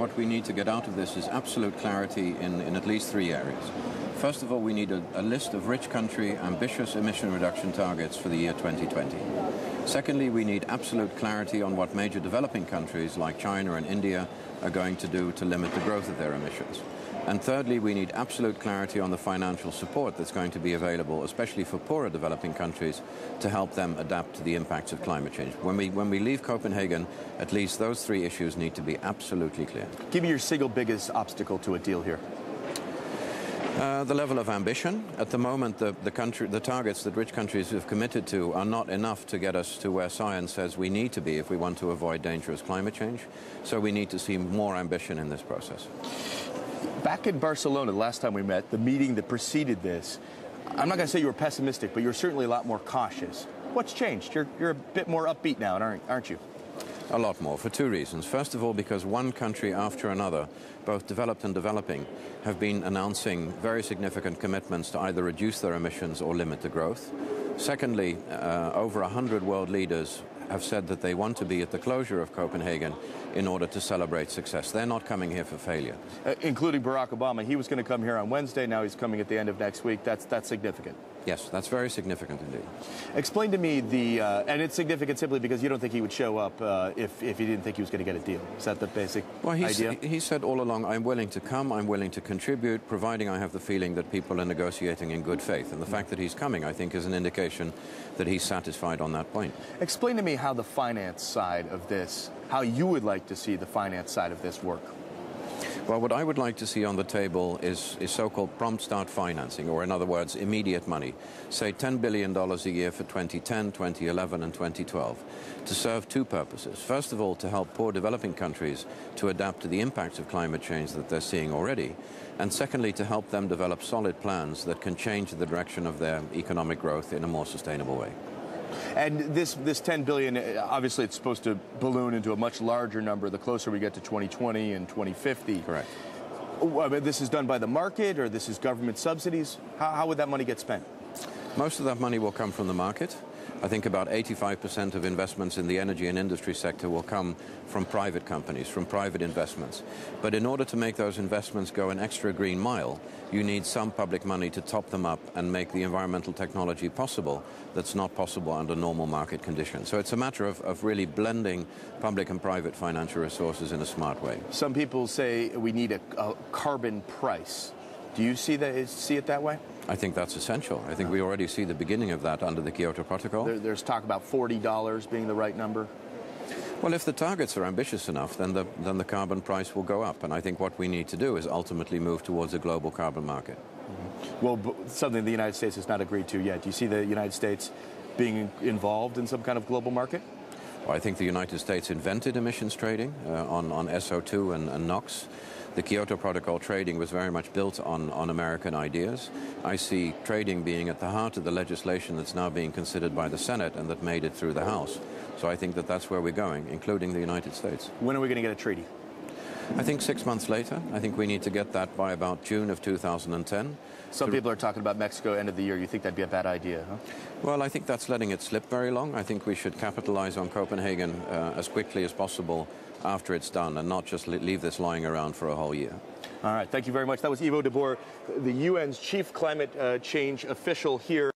What we need to get out of this is absolute clarity in at least three areas. First of all, we need a list of rich country ambitious emission reduction targets for the year 2020. Secondly, we need absolute clarity on what major developing countries like China and India are going to do to limit the growth of their emissions. And thirdly, we need absolute clarity on the financial support that's going to be available, especially for poorer developing countries, to help them adapt to the impacts of climate change. When we leave Copenhagen, at least those three issues need to be absolutely clear. Give me your single biggest obstacle to a deal here. The level of ambition. At the moment, the targets that rich countries have committed to are not enough to get us to where science says we need to be if we want to avoid dangerous climate change. So we need to see more ambition in this process. Back in Barcelona, the last time we met, the meeting that preceded this, I'm not going to say you were pessimistic, but you're certainly a lot more cautious. What's changed? You're a bit more upbeat now, aren't you? A lot more, for two reasons. First of all, because one country after another, both developed and developing, have been announcing very significant commitments to either reduce their emissions or limit the growth. Secondly, over 100 world leaders have said that they want to be at the closure of Copenhagen in order to celebrate success. They're not coming here for failure. Including Barack Obama. He was going to come here on Wednesday. Now he's coming at the end of next week. That's significant. Yes, that's very significant indeed. Explain to me the... and it's significant simply because you don't think he would show up if he didn't think he was going to get a deal. Is that the basic idea? He said all along, I'm willing to come, I'm willing to contribute, providing I have the feeling that people are negotiating in good faith. And the fact that he's coming, I think, is an indication that he's satisfied on that point. Explain to me how the finance side of this, how you would like to see the finance side of this work. Well, what I would like to see on the table is so-called prompt start financing, or in other words, immediate money. Say $10 billion a year for 2010, 2011, and 2012, to serve two purposes. First of all, to help poor developing countries to adapt to the impacts of climate change that they're seeing already, and secondly, to help them develop solid plans that can change the direction of their economic growth in a more sustainable way. And this $10 billion, obviously it's supposed to balloon into a much larger number the closer we get to 2020 and 2050. Correct. I mean, this is done by the market, or this is government subsidies? How would that money get spent? Most of that money will come from the market. I think about 85% of investments in the energy and industry sector will come from private companies, from private investments. But in order to make those investments go an extra green mile, you need some public money to top them up and make the environmental technology possible that's not possible under normal market conditions. So it's a matter of really blending public and private financial resources in a smart way. Some people say we need a carbon price. Do you see it that way? I think that's essential. I think we already see the beginning of that under the Kyoto Protocol. There's talk about $40 being the right number. Well, if the targets are ambitious enough, then the carbon price will go up. And I think what we need to do is ultimately move towards a global carbon market. Mm-hmm. Well, something the United States has not agreed to yet. Do you see the United States being involved in some kind of global market? Well, I think the United States invented emissions trading on SO2 and NOx. The Kyoto Protocol trading was very much built on American ideas. I see trading being at the heart of the legislation that's now being considered by the Senate and that made it through the House. So I think that that's where we're going, including the United States. When are we going to get a treaty? I think 6 months later. I think we need to get that by about June of 2010. Some people are talking about Mexico end of the year. You think that'd be a bad idea, huh? Well, I think that's letting it slip very long. I think we should capitalize on Copenhagen as quickly as possible after it's done and not just leave this lying around for a whole year. All right. Thank you very much. That was Yvo de Boer, the UN's chief climate change official here.